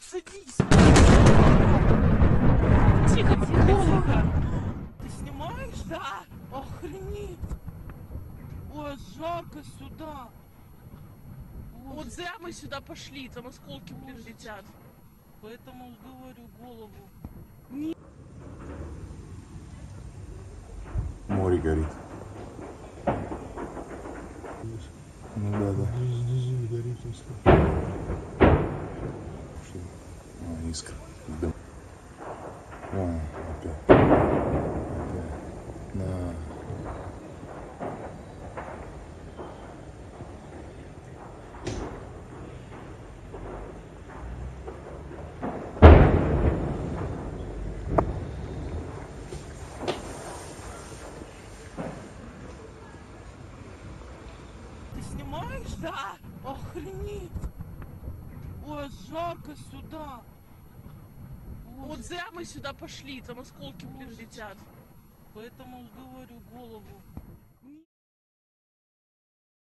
Садись! Тихо, тихо, тихо! Ты снимаешь? Да! Охренеть! Ой, жарко сюда! Боже. Вот зря мы сюда пошли, там осколки прилетят. Поэтому говорю голову. Не... Море горит. Ну да, да. Держи, горит искра. А, искра. Да. А, опять. Опять. Да. Снимаешь? Да! Охренеть! Ой, жарко сюда! Боже. Вот зря мы сюда пошли, там осколки прилетят. Поэтому говорю голову.